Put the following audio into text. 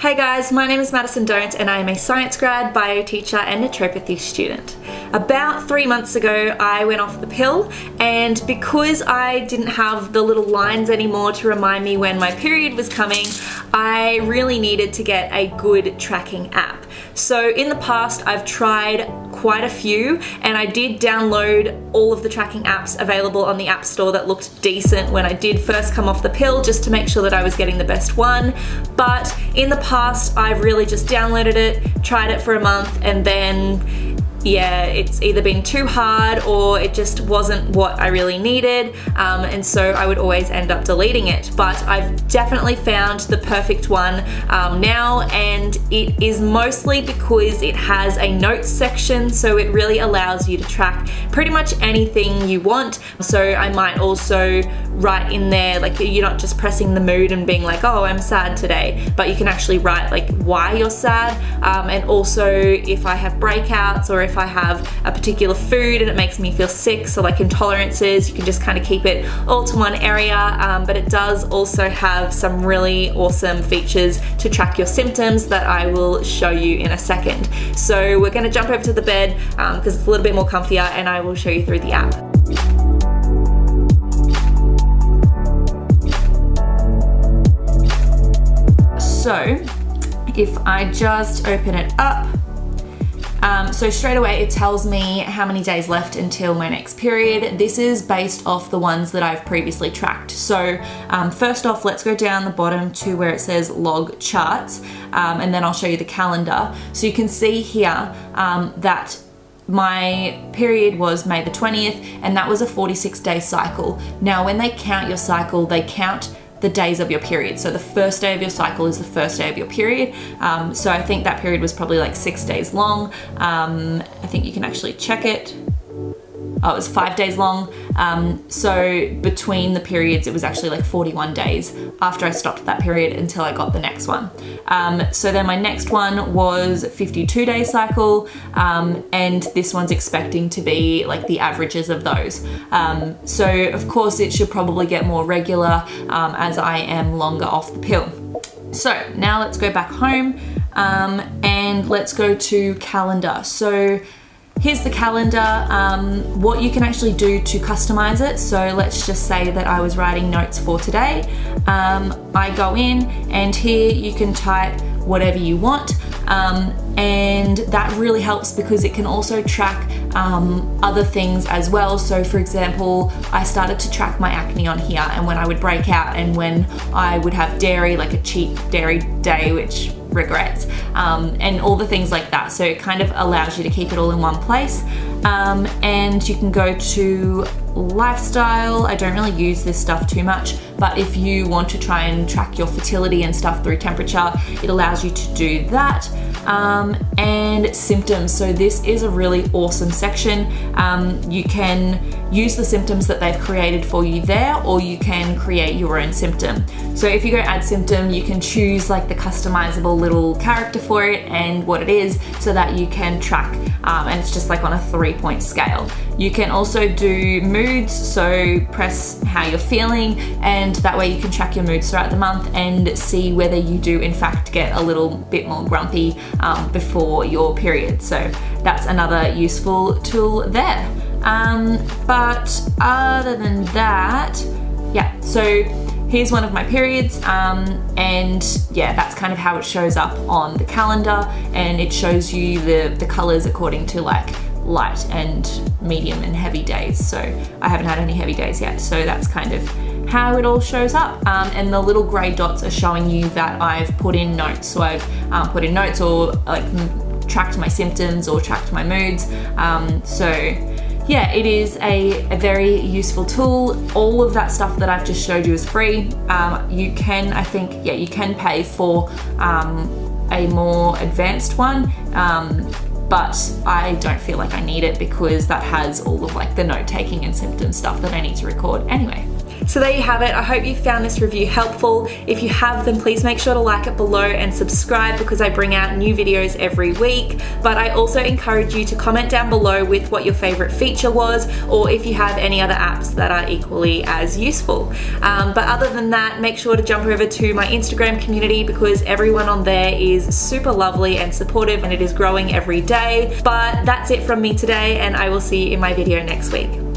Hey guys, my name is Madison Dohnt and I am a science grad, bio teacher and naturopathy student. About 3 months ago I went off the pill, and because I didn't have the little lines anymore to remind me when my period was coming, I really needed to get a good tracking app. So in the past I've tried quite a few, and I did download all of the tracking apps available on the App Store that looked decent when I did first come off the pill, just to make sure that I was getting the best one. But in the past I've really just downloaded it, tried it for a month, and then yeah, it's either been too hard or it just wasn't what I really needed, and so I would always end up deleting it. But I've definitely found the perfect one now, and it is mostly because it has a notes section, so it really allows you to track pretty much anything you want. So I might also write in there, like, you're not just pressing the mood and being like, oh, I'm sad today, but you can actually write like why you're sad, and also if I have breakouts or if I have a particular food and it makes me feel sick, so like intolerances, you can just kind of keep it all to one area. But it does also have some really awesome features to track your symptoms that I will show you in a second. So we're going to jump over to the bed because it's a little bit more comfier, and I will show you through the app. So if I just open it up, so straight away it tells me how many days left until my next period. This is based off the ones that I've previously tracked. So first off, let's go down the bottom to where it says log charts, and then I'll show you the calendar. So you can see here that my period was May the 20th, and that was a 46-day cycle. Now when they count your cycle, they count the days of your period. So the first day of your cycle is the first day of your period. So I think that period was probably like 6 days long. I think you can actually check it. Oh, it was 5 days long. So between the periods, it was actually like 41 days after I stopped that period until I got the next one. So then my next one was 52-day cycle, and this one's expecting to be like the averages of those. So of course it should probably get more regular as I am longer off the pill. So now let's go back home and let's go to calendar. So here's the calendar, what you can actually do to customize it. So let's just say that I was writing notes for today. I go in, and here you can type whatever you want, and that really helps because it can also track other things as well. So for example, I started to track my acne on here, and when I would break out and when I would have dairy, like a cheap dairy day, which regrets, and all the things like that. So it kind of allows you to keep it all in one place. And you can go to lifestyle. I don't really use this stuff too much, but if you want to try and track your fertility and stuff through temperature, it allows you to do that. And symptoms. So this is a really awesome section. You can use the symptoms that they've created for you there, or you can create your own symptom. So if you go add symptom, you can choose like the customizable little character for it and what it is, so that you can track, and it's just like on a 3-point scale. You can also do moods, so press how you're feeling, and that way you can track your moods throughout the month and see whether you do in fact get a little bit more grumpy before your period. So that's another useful tool there. But other than that, yeah, so here's one of my periods, and yeah, that's kind of how it shows up on the calendar, and it shows you the colors according to like light and medium and heavy days. So I haven't had any heavy days yet, so that's kind of how it all shows up. And the little gray dots are showing you that I've put in notes. So I've put in notes, or like tracked my symptoms or tracked my moods. So yeah, it is a very useful tool. All of that stuff that I've just showed you is free. You can, I think, yeah, you can pay for a more advanced one. But I don't feel like I need it because that has all of like the note taking and symptom stuff that I need to record anyway. So there you have it. I hope you found this review helpful. If you have, then please make sure to like it below and subscribe because I bring out new videos every week. But I also encourage you to comment down below with what your favorite feature was, or if you have any other apps that are equally as useful. But other than that, make sure to jump over to my Instagram community because everyone on there is super lovely and supportive, and it is growing every day. But that's it from me today, and I will see you in my video next week.